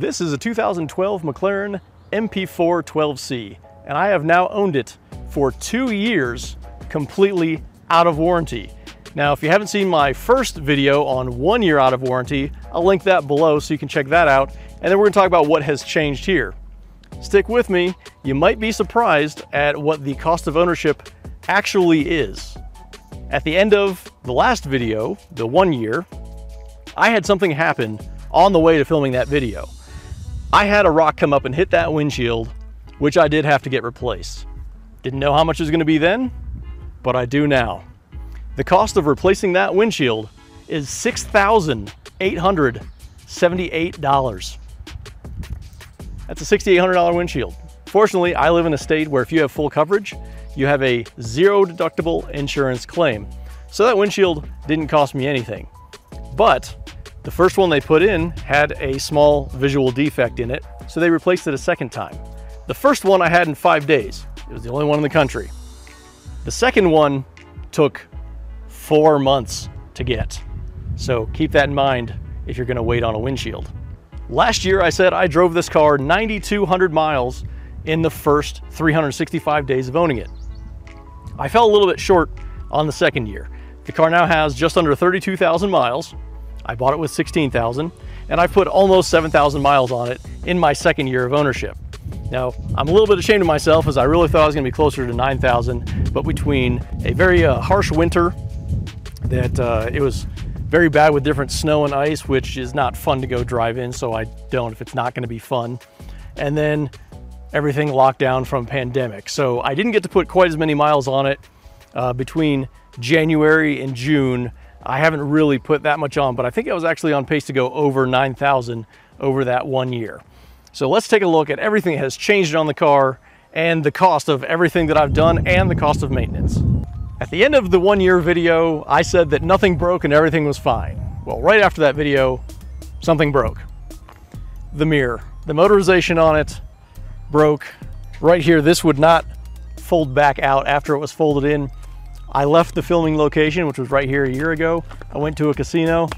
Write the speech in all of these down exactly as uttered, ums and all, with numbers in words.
This is a two thousand twelve McLaren M P four twelve C, and I have now owned it for two years completely out of warranty. Now, if you haven't seen my first video on one year out of warranty, I'll link that below so you can check that out. And then we're gonna talk about what has changed here. Stick with me, you might be surprised at what the cost of ownership actually is. At the end of the last video, the one year, I had something happen on the way to filming that video. I had a rock come up and hit that windshield, which I did have to get replaced. Didn't know how much it was gonna be then, but I do now. The cost of replacing that windshield is six thousand eight hundred seventy-eight dollars. That's a six thousand eight hundred dollar windshield. Fortunately, I live in a state where if you have full coverage, you have a zero deductible insurance claim. So that windshield didn't cost me anything. But the first one they put in had a small visual defect in it, so they replaced it a second time. The first one I had in five days. It was the only one in the country. The second one took four months to get. So keep that in mind if you're gonna wait on a windshield. Last year, I said I drove this car nine thousand two hundred miles in the first three hundred sixty-five days of owning it. I fell a little bit short on the second year. The car now has just under thirty-two thousand miles. I bought it with sixteen thousand, and I put almost seven thousand miles on it in my second year of ownership. Now, I'm a little bit ashamed of myself as I really thought I was gonna be closer to nine thousand, but between a very uh, harsh winter that uh, it was very bad with different snow and ice, which is not fun to go drive in, so I don't if it's not gonna be fun. And then everything locked down from pandemic. So I didn't get to put quite as many miles on it uh, between January and June. I haven't really put that much on, but I think I was actually on pace to go over nine thousand over that one year. So let's take a look at everything that has changed on the car and the cost of everything that I've done and the cost of maintenance. At the end of the one year video, I said that nothing broke and everything was fine. Well, right after that video, something broke. The mirror, the motorization on it broke. Right here, this would not fold back out after it was folded in. I left the filming location, which was right here a year ago. I went to a casino,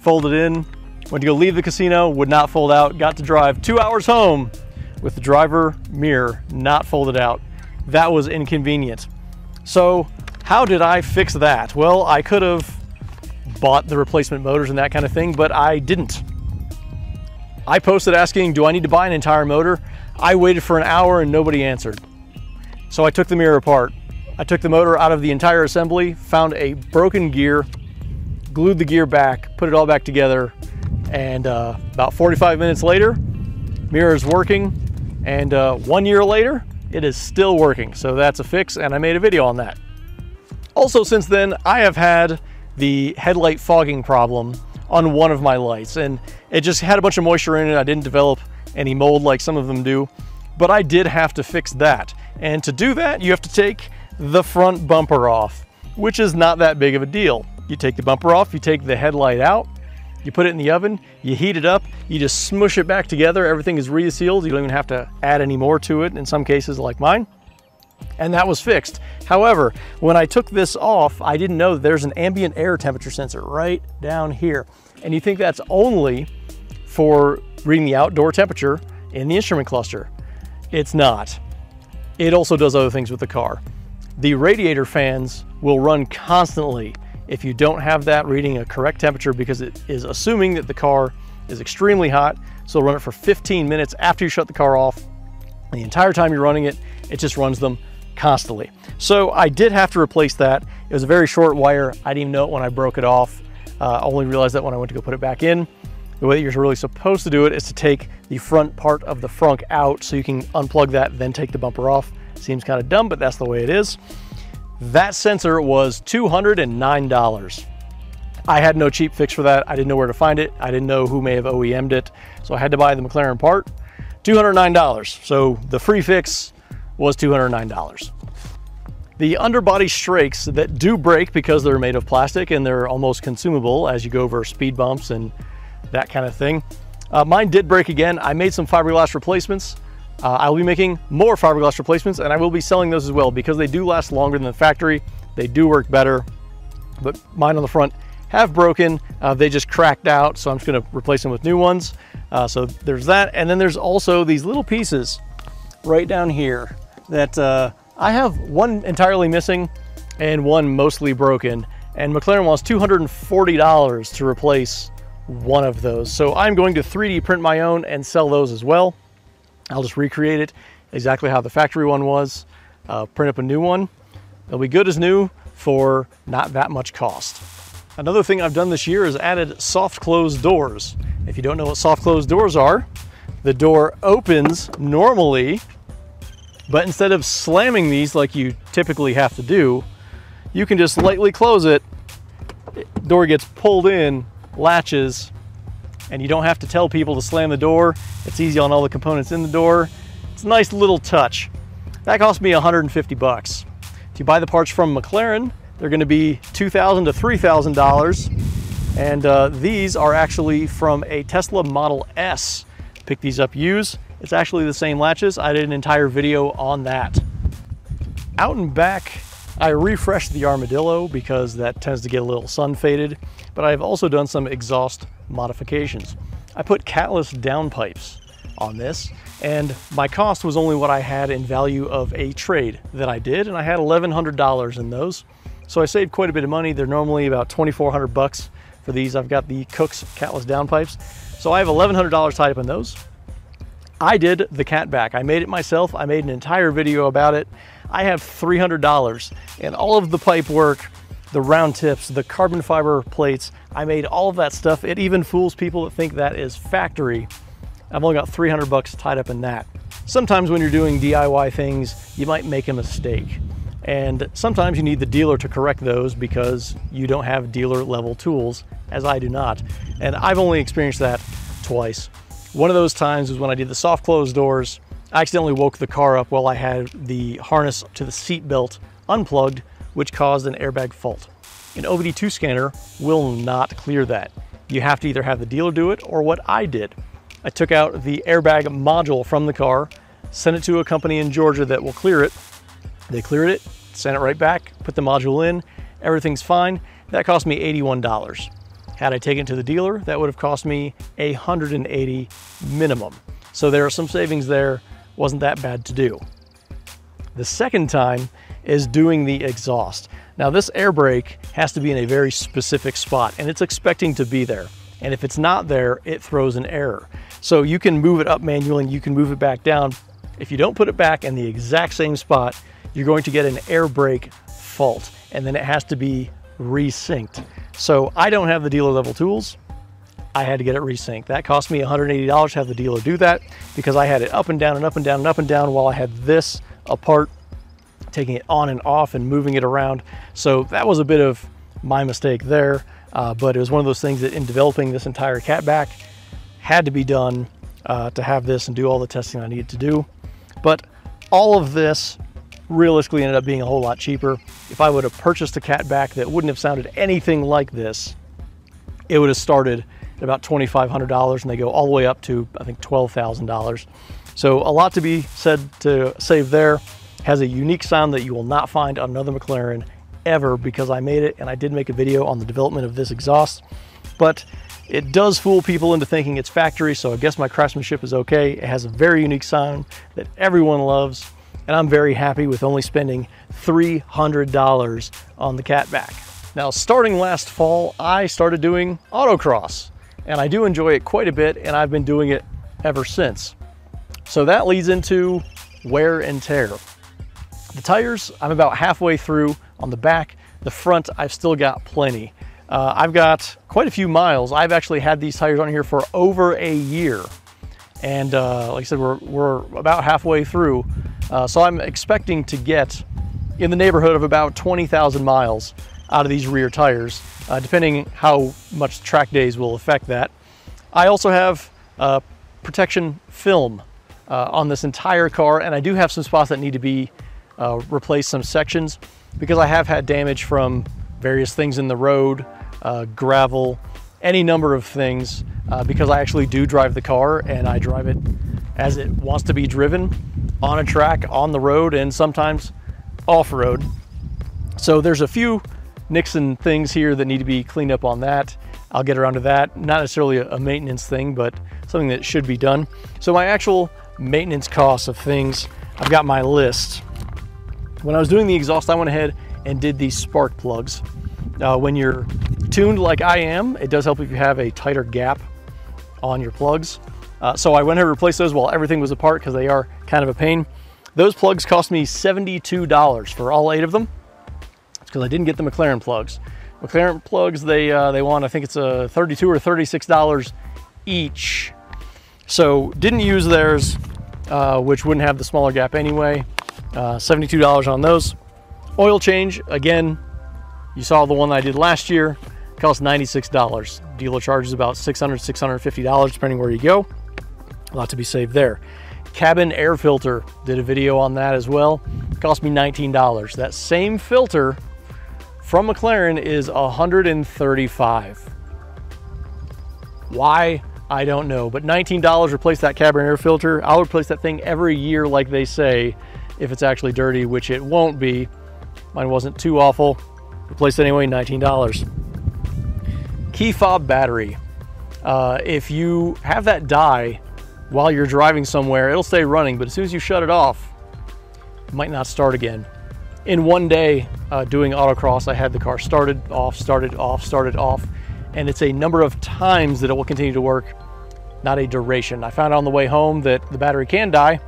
folded in, went to go leave the casino, would not fold out, got to drive two hours home with the driver mirror not folded out. That was inconvenient. So, how did I fix that? Well, I could have bought the replacement motors and that kind of thing, but I didn't. I posted asking, do I need to buy an entire motor? I waited for an hour and nobody answered. So I took the mirror apart. I took the motor out of the entire assembly, found a broken gear, glued the gear back, put it all back together, and uh, about forty-five minutes later, mirror is working, and uh, one year later, it is still working. So that's a fix, and I made a video on that. Also, since then, I have had the headlight fogging problem on one of my lights, and it just had a bunch of moisture in it. I didn't develop any mold like some of them do, but I did have to fix that. And to do that, you have to take the front bumper off, which is not that big of a deal. You take the bumper off, you take the headlight out, you put it in the oven, you heat it up, you just smush it back together. Everything is resealed. You don't even have to add any more to it in some cases like mine. And that was fixed. However, when I took this off, I didn't know that there's an ambient air temperature sensor right down here. And you think that's only for reading the outdoor temperature in the instrument cluster. It's not. It also does other things with the car. The radiator fans will run constantly if you don't have that reading a correct temperature, because it is assuming that the car is extremely hot. So run it for fifteen minutes after you shut the car off. The entire time you're running it, it just runs them constantly. So I did have to replace that. It was a very short wire. I didn't even know it when I broke it off. Uh, I only realized that when I went to go put it back in. The way that you're really supposed to do it is to take the front part of the frunk out so you can unplug that, then take the bumper off. Seems kind of dumb, but that's the way it is. That sensor was two hundred nine dollars. I had no cheap fix for that. I didn't know where to find it. I didn't know who may have O E M'd it. So I had to buy the McLaren part, two hundred nine dollars. So the free fix was two hundred nine dollars. The underbody strakes that do break because they're made of plastic and they're almost consumable as you go over speed bumps and that kind of thing. Uh, mine did break again. I made some fiberglass replacements. Uh, I will be making more fiberglass replacements, and I will be selling those as well because they do last longer than the factory. They do work better, but mine on the front have broken. Uh, they just cracked out, so I'm just gonna replace them with new ones. Uh, so there's that. And then there's also these little pieces right down here that uh, I have one entirely missing and one mostly broken. And McLaren wants two hundred forty dollars to replace one of those. So I'm going to three D print my own and sell those as well. I'll just recreate it exactly how the factory one was, uh, print up a new one. They'll be good as new for not that much cost. Another thing I've done this year is added soft close doors. If you don't know what soft close doors are, the door opens normally, but instead of slamming these like you typically have to do, you can just lightly close it, door gets pulled in, latches, and you don't have to tell people to slam the door. It's easy on all the components in the door. It's a nice little touch. That cost me one hundred fifty bucks. If you buy the parts from McLaren, they're gonna be two thousand to three thousand dollars. And uh, these are actually from a Tesla Model S. Pick these up, use. It's actually the same latches. I did an entire video on that. Out and back, I refreshed the Armadillo because that tends to get a little sun faded, but I've also done some exhaust modifications. I put catless downpipes on this, and my cost was only what I had in value of a trade that I did, and I had eleven hundred dollars in those. So I saved quite a bit of money. They're normally about twenty-four hundred bucks for these. I've got the Cooks catless downpipes. So I have eleven hundred dollars tied up in those. I did the cat back. I made it myself. I made an entire video about it. I have three hundred dollars and all of the pipe work, the round tips, the carbon fiber plates. I made all of that stuff. It even fools people that think that is factory. I've only got three hundred bucks tied up in that. Sometimes when you're doing D I Y things, you might make a mistake. And sometimes you need the dealer to correct those because you don't have dealer level tools, as I do not. And I've only experienced that twice. One of those times was when I did the soft close doors. I accidentally woke the car up while I had the harness to the seat belt unplugged, which caused an airbag fault. An O B D two scanner will not clear that. You have to either have the dealer do it or what I did. I took out the airbag module from the car, sent it to a company in Georgia that will clear it. They cleared it, sent it right back, put the module in, everything's fine. That cost me eighty-one dollars. Had I taken it to the dealer, that would have cost me one hundred eighty dollars minimum. So there are some savings there. Wasn't that bad to do. The second time is doing the exhaust. Now this air brake has to be in a very specific spot and it's expecting to be there. And if it's not there, it throws an error. So you can move it up manually and you can move it back down. If you don't put it back in the exact same spot, you're going to get an air brake fault and then it has to be resynced. So I don't have the dealer level tools. I had to get it resynced. That cost me one hundred eighty dollars to have the dealer do that because I had it up and down and up and down and up and down while I had this apart, taking it on and off and moving it around. So that was a bit of my mistake there, uh, but it was one of those things that in developing this entire cat back had to be done uh, to have this and do all the testing I needed to do. But all of this realistically ended up being a whole lot cheaper. If I would have purchased a cat back that wouldn't have sounded anything like this, it would have started at about twenty-five hundred dollars and they go all the way up to, I think, twelve thousand dollars. So a lot to be said to save there. Has a unique sound that you will not find on another McLaren ever because I made it and I did make a video on the development of this exhaust, but it does fool people into thinking it's factory. So I guess my craftsmanship is okay. It has a very unique sound that everyone loves. And I'm very happy with only spending three hundred dollars on the catback. Now, starting last fall, I started doing autocross and I do enjoy it quite a bit and I've been doing it ever since. So that leads into wear and tear. The tires, I'm about halfway through on the back. The front, I've still got plenty. Uh, I've got quite a few miles. I've actually had these tires on here for over a year. And uh, like I said, we're, we're about halfway through. Uh, so I'm expecting to get in the neighborhood of about twenty thousand miles out of these rear tires, uh, depending how much track days will affect that. I also have uh, protection film uh, on this entire car, and I do have some spots that need to be uh, replaced, some sections, because I have had damage from various things in the road, uh, gravel, any number of things, uh, because I actually do drive the car and I drive it as it wants to be driven on a track, on the road, and sometimes off-road. So there's a few nicks and things here that need to be cleaned up on that. I'll get around to that. Not necessarily a maintenance thing, but something that should be done. So my actual maintenance costs of things, I've got my list. When I was doing the exhaust, I went ahead and did these spark plugs. Uh, when you're tuned like I am, it does help if you have a tighter gap on your plugs. Uh, so I went ahead and replaced those while everything was apart because they are kind of a pain. Those plugs cost me seventy-two dollars for all eight of them. It's because I didn't get the McLaren plugs. McLaren plugs, they uh, they want, I think it's a thirty-two or thirty-six dollars each. So didn't use theirs, uh, which wouldn't have the smaller gap anyway. Uh, seventy-two dollars on those. Oil change, again, you saw the one I did last year, cost ninety-six dollars. Dealer charges about six hundred, six hundred fifty dollars depending where you go. A lot to be saved there. Cabin air filter, did a video on that as well. It cost me nineteen dollars. That same filter from McLaren is one hundred thirty-five dollars. Why? I don't know, but nineteen dollars, replace that cabin air filter. I'll replace that thing every year like they say, if it's actually dirty, which it won't be. Mine wasn't too awful. Replaced anyway, nineteen dollars. Key fob battery. Uh, if you have that die while you're driving somewhere, it'll stay running, but as soon as you shut it off, it might not start again. In one day uh, doing autocross, I had the car started, off, started, off, started, off, and it's a number of times that it will continue to work, not a duration. I found out on the way home that the battery can die,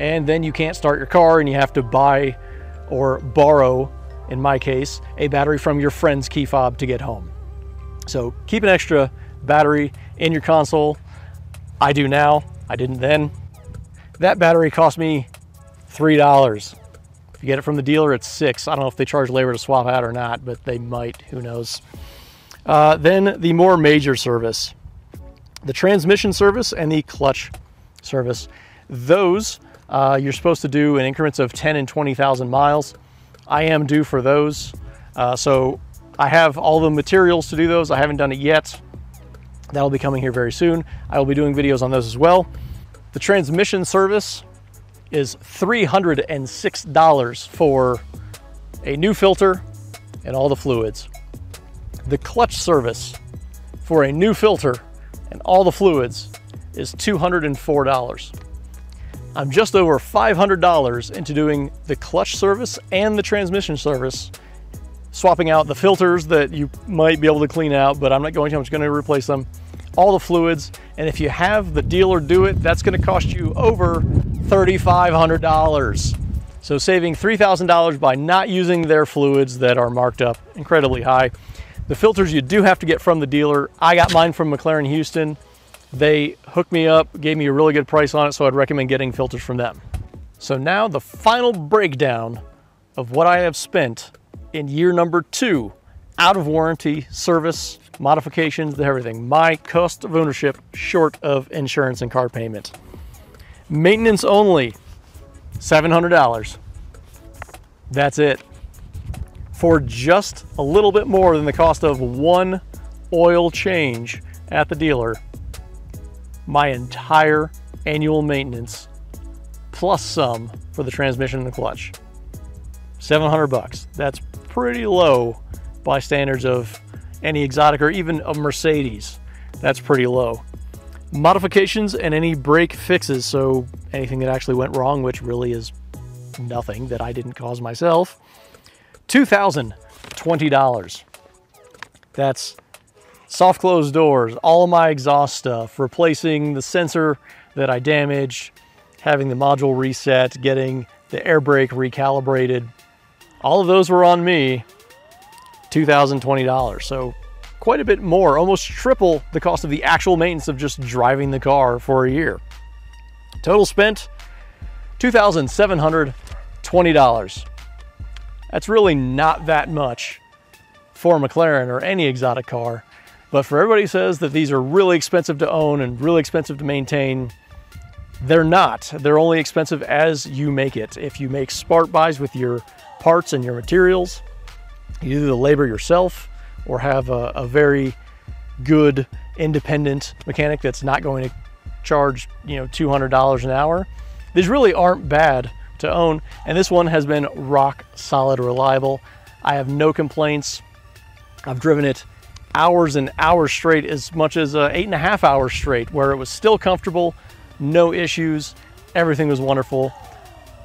and then you can't start your car and you have to buy or borrow, in my case, a battery from your friend's key fob to get home. So keep an extra battery in your console. I do now, I didn't then. That battery cost me three dollars. If you get it from the dealer, it's six. I don't know if they charge labor to swap out or not, but they might, who knows. Uh, then the more major service, the transmission service and the clutch service. Those uh, you're supposed to do in increments of ten and twenty thousand miles. I am due for those. Uh, so I have all the materials to do those. I haven't done it yet. That'll be coming here very soon. I will be doing videos on those as well. The transmission service is three hundred six dollars for a new filter and all the fluids. The clutch service for a new filter and all the fluids is two hundred four dollars. I'm just over five hundred dollars into doing the clutch service and the transmission service, swapping out the filters that you might be able to clean out, but I'm not going to, I'm just going to replace them, all the fluids. And if you have the dealer do it, that's going to cost you over thirty-five hundred dollars. So saving three thousand dollars by not using their fluids that are marked up incredibly high. The filters you do have to get from the dealer. I got mine from McLaren Houston. They hooked me up, gave me a really good price on it, so I'd recommend getting filters from them. So now the final breakdown of what I have spent in year number two, out of warranty, service, modifications, everything. My cost of ownership short of insurance and car payment. Maintenance only, seven hundred dollars. That's it. For just a little bit more than the cost of one oil change at the dealer, my entire annual maintenance plus some for the transmission and the clutch. seven hundred bucks. That's pretty low by standards of any exotic or even a Mercedes. That's pretty low. Modifications and any brake fixes, so anything that actually went wrong, which really is nothing that I didn't cause myself, two thousand twenty dollars. That's soft closed doors, all of my exhaust stuff, replacing the sensor that I damaged, having the module reset, getting the air brake recalibrated. All of those were on me, two thousand twenty dollars. So quite a bit more, almost triple the cost of the actual maintenance of just driving the car for a year. Total spent, two thousand seven hundred twenty dollars. That's really not that much for a McLaren or any exotic car. But for everybody who says that these are really expensive to own and really expensive to maintain, they're not. They're only expensive as you make it. If you make smart buys with your parts and your materials, you do the labor yourself or have a, a very good independent mechanic that's not going to charge, you know, two hundred dollars an hour. These really aren't bad to own. And this one has been rock solid reliable. I have no complaints. I've driven it hours and hours straight, as much as uh, eight and a half hours straight, where it was still comfortable, no issues, everything was wonderful.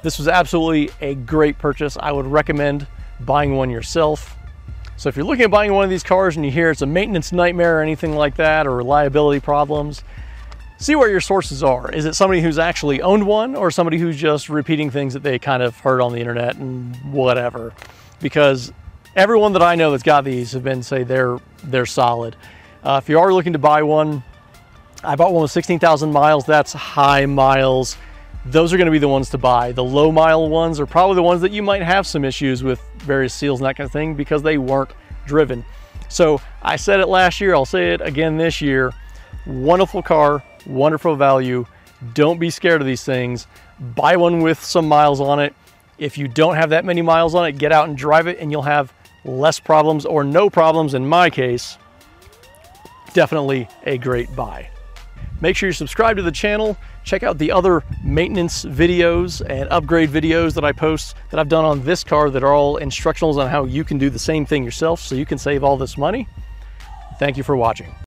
This was absolutely a great purchase. I would recommend buying one yourself. So if you're looking at buying one of these cars and you hear it's a maintenance nightmare or anything like that, or reliability problems, see where your sources are. Is it somebody who's actually owned one, or somebody who's just repeating things that they kind of heard on the internet and whatever? Because everyone that I know that's got these have been, say, they're, they're solid. Uh, if you are looking to buy one, I bought one with sixteen thousand miles. That's high miles. Those are gonna be the ones to buy. The low mile ones are probably the ones that you might have some issues with various seals and that kind of thing, because they weren't driven. So I said it last year, I'll say it again this year. Wonderful car, wonderful value. Don't be scared of these things. Buy one with some miles on it. If you don't have that many miles on it, get out and drive it, and you'll have less problems, or no problems in my case. Definitely a great buy. Make sure you subscribe to the channel. Check out the other maintenance videos and upgrade videos that I post that I've done on this car that are all instructionals on how you can do the same thing yourself so you can save all this money. Thank you for watching.